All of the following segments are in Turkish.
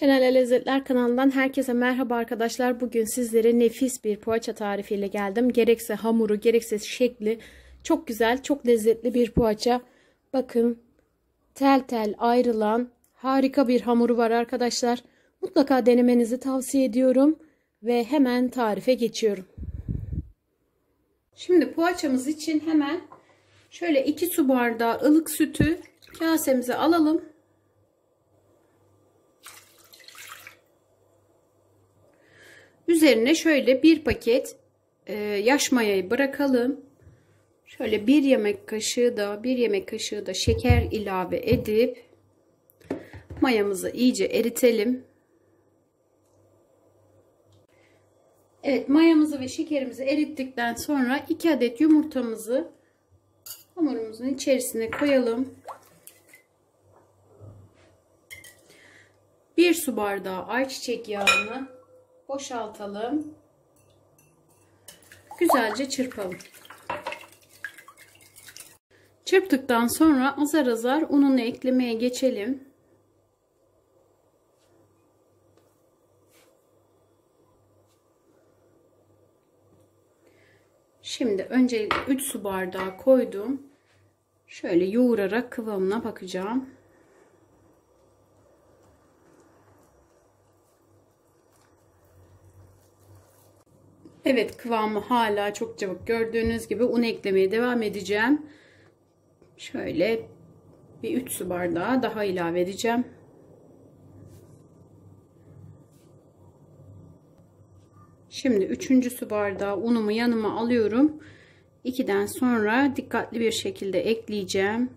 Helal Lezzetler kanalından herkese merhaba arkadaşlar. Bugün sizlere nefis bir poğaça tarifiyle geldim. Gerekse hamuru gerekse şekli çok güzel, çok lezzetli bir poğaça. Bakın tel tel ayrılan harika bir hamuru var arkadaşlar. Mutlaka denemenizi tavsiye ediyorum ve hemen tarife geçiyorum. Şimdi poğaçamız için hemen şöyle 2 su bardağı ılık sütü kasemize alalım. Üzerine şöyle bir paket yaş mayayı bırakalım. Şöyle bir yemek kaşığı da şeker ilave edip mayamızı iyice eritelim. Evet, mayamızı ve şekerimizi erittikten sonra 2 adet yumurtamızı hamurumuzun içerisine koyalım. 1 su bardağı ayçiçek yağını boşaltalım. Güzelce çırpalım. Çırptıktan sonra azar azar ununu eklemeye geçelim. Şimdi önce 3 su bardağı koydum. Şöyle yoğurarak kıvamına bakacağım. Evet, kıvamı hala çok çabuk. Gördüğünüz gibi un eklemeye devam edeceğim. Şöyle bir 3 su bardağı daha ilave edeceğim. Şimdi 3. su bardağı unumu yanıma alıyorum. 2'den sonra dikkatli bir şekilde ekleyeceğim.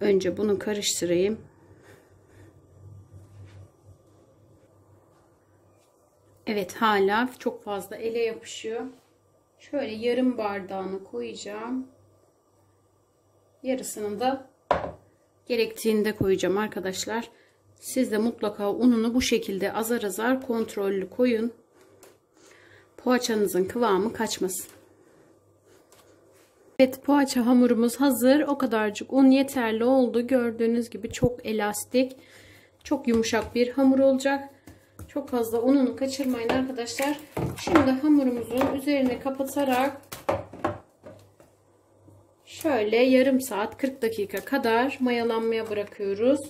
Önce bunu karıştırayım. Evet, hala çok fazla ele yapışıyor. Şöyle yarım bardağını koyacağım. Yarısını da gerektiğinde koyacağım arkadaşlar. Siz de mutlaka ununu bu şekilde azar azar kontrollü koyun. Poğaçanızın kıvamı kaçmasın. Evet, poğaça hamurumuz hazır. O kadarcık un yeterli oldu. Gördüğünüz gibi çok elastik, çok yumuşak bir hamur olacak. Çok fazla ununu kaçırmayın arkadaşlar. Şimdi hamurumuzun üzerine kapatarak şöyle yarım saat 40 dakika kadar mayalanmaya bırakıyoruz.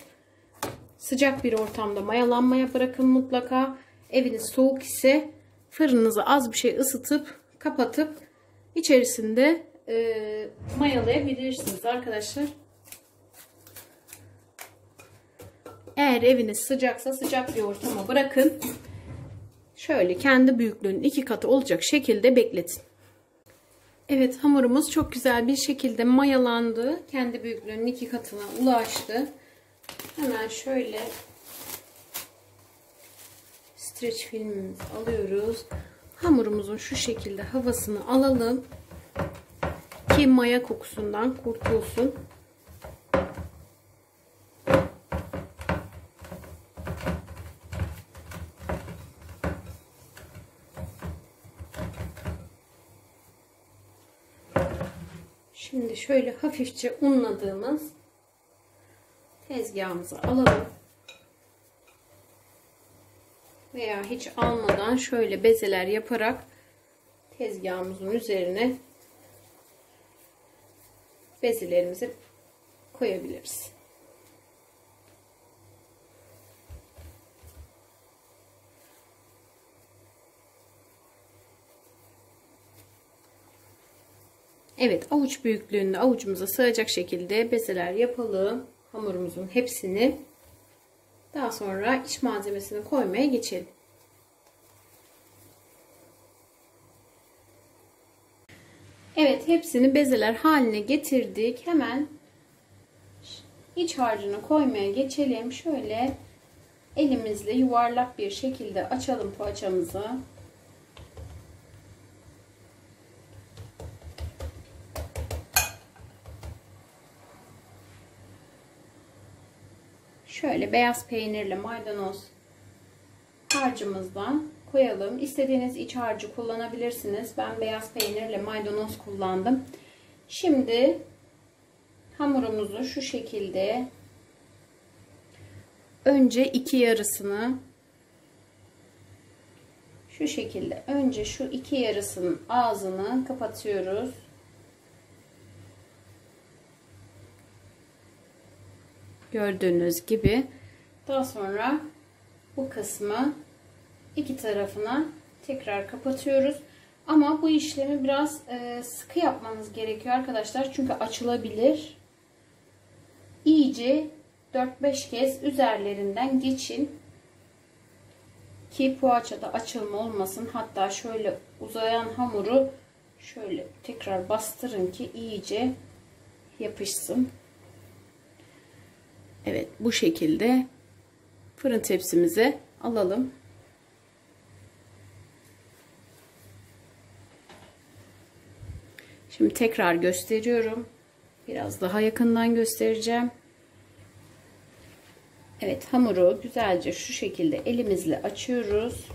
Sıcak bir ortamda mayalanmaya bırakın mutlaka. Eviniz soğuk ise fırınınızı az bir şey ısıtıp kapatıp içerisinde mayalayabilirsiniz arkadaşlar. Eğer eviniz sıcaksa sıcak bir ortama bırakın. Şöyle kendi büyüklüğünün 2 katı olacak şekilde bekletin. Evet, hamurumuz çok güzel bir şekilde mayalandı. Kendi büyüklüğünün 2 katına ulaştı. Hemen şöyle streç filmimizi alıyoruz. Hamurumuzun şu şekilde havasını alalım ki maya kokusundan kurtulsun. Şimdi şöyle hafifçe unladığımız tezgahımızı alalım. Veya hiç almadan şöyle bezeler yaparak tezgahımızın üzerine bezelerimizi koyabiliriz. Evet, avuç büyüklüğünde avucumuza sığacak şekilde bezeler yapalım. Hamurumuzun hepsini. Daha sonra iç malzemesini koymaya geçelim. Evet, hepsini bezeler haline getirdik. Hemen iç harcını koymaya geçelim. Şöyle elimizle yuvarlak bir şekilde açalım poğaçamızı. Şöyle beyaz peynirle maydanoz harcımızdan koyalım. İstediğiniz iç harcı kullanabilirsiniz. Ben beyaz peynirle maydanoz kullandım. Şimdi hamurumuzu şu şekilde önce iki yarısını şu şekilde, önce şu iki yarısının ağzını kapatıyoruz. Gördüğünüz gibi. Daha sonra bu kısmı iki tarafına tekrar kapatıyoruz. Ama bu işlemi biraz sıkı yapmanız gerekiyor arkadaşlar. Çünkü açılabilir. İyice 4-5 kez üzerlerinden geçin. Ki poğaçada açılma olmasın. Hatta şöyle uzayan hamuru şöyle tekrar bastırın ki iyice yapışsın. Evet, bu şekilde fırın tepsimize alalım. Şimdi tekrar gösteriyorum. Biraz daha yakından göstereceğim. Evet, hamuru güzelce şu şekilde elimizle açıyoruz.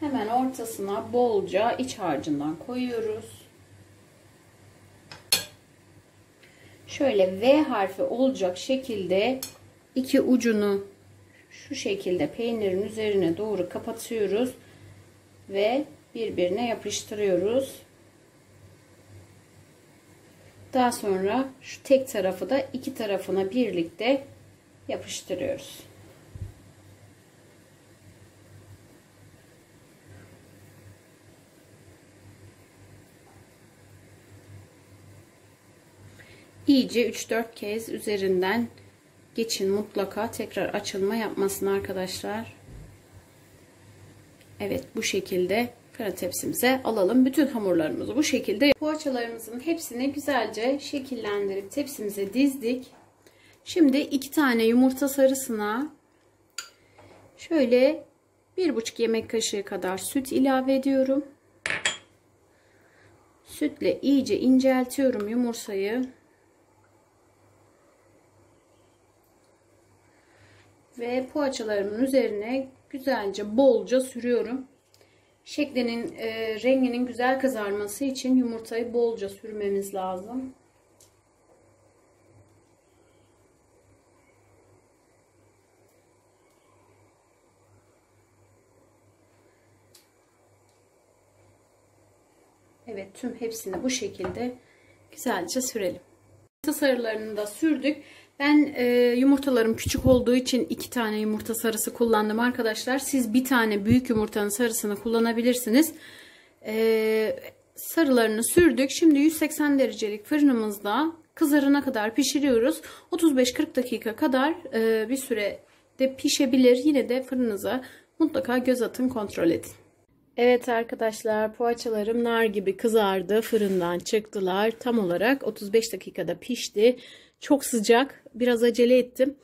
Hemen ortasına bolca iç harcından koyuyoruz. Şöyle V harfi olacak şekilde iki ucunu şu şekilde peynirin üzerine doğru kapatıyoruz ve birbirine yapıştırıyoruz. Daha sonra şu tek tarafı da iki tarafına birlikte yapıştırıyoruz. İyice 3-4 kez üzerinden geçin mutlaka, tekrar açılma yapmasın arkadaşlar. Evet, bu şekilde fırın tepsimize alalım. Bütün hamurlarımızı bu şekilde, poğaçalarımızın hepsini güzelce şekillendirip tepsimize dizdik. Şimdi 2 tane yumurta sarısına şöyle 1,5 yemek kaşığı kadar süt ilave ediyorum. Sütle iyice inceltiyorum yumurtayı. Ve poğaçalarımın üzerine güzelce bolca sürüyorum. Şeklinin renginin güzel kızarması için yumurtayı bolca sürmemiz lazım. Evet, tüm hepsini bu şekilde güzelce sürelim. Yumurta sarılarını da sürdük. Ben yumurtalarım küçük olduğu için 2 tane yumurta sarısı kullandım arkadaşlar. Siz bir tane büyük yumurtanın sarısını kullanabilirsiniz. Sarılarını sürdük. Şimdi 180 derecelik fırınımızda kızarana kadar pişiriyoruz. 35-40 dakika kadar bir sürede pişebilir. Yine de fırınıza mutlaka göz atın, kontrol edin. Evet arkadaşlar, poğaçalarım nar gibi kızardı. Fırından çıktılar. Tam olarak 35 dakikada pişti. Çok sıcak. Biraz acele ettim.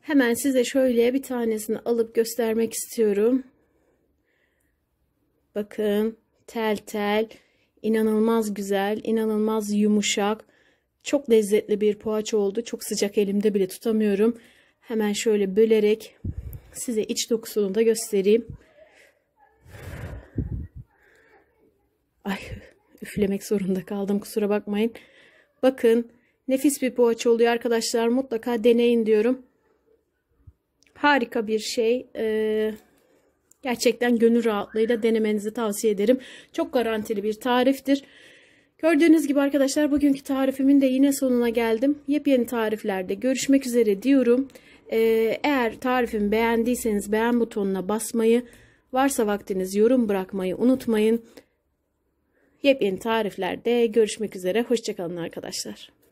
Hemen size şöyle bir tanesini alıp göstermek istiyorum. Bakın, tel tel, inanılmaz güzel, inanılmaz yumuşak. Çok lezzetli bir poğaça oldu. Çok sıcak, elimde bile tutamıyorum. Hemen şöyle bölerek size iç dokusunu da göstereyim. Ay, üflemek zorunda kaldım, kusura bakmayın. Bakın, nefis bir poğaça oluyor arkadaşlar. Mutlaka deneyin diyorum. Harika bir şey. Gerçekten gönül rahatlığıyla denemenizi tavsiye ederim. Çok garantili bir tariftir. Gördüğünüz gibi arkadaşlar, bugünkü tarifimin de yine sonuna geldim. Yepyeni tariflerde görüşmek üzere diyorum. Eğer tarifimi beğendiyseniz beğen butonuna basmayı, varsa vaktiniz yorum bırakmayı unutmayın. Yepyeni tariflerde görüşmek üzere. Hoşça kalın arkadaşlar.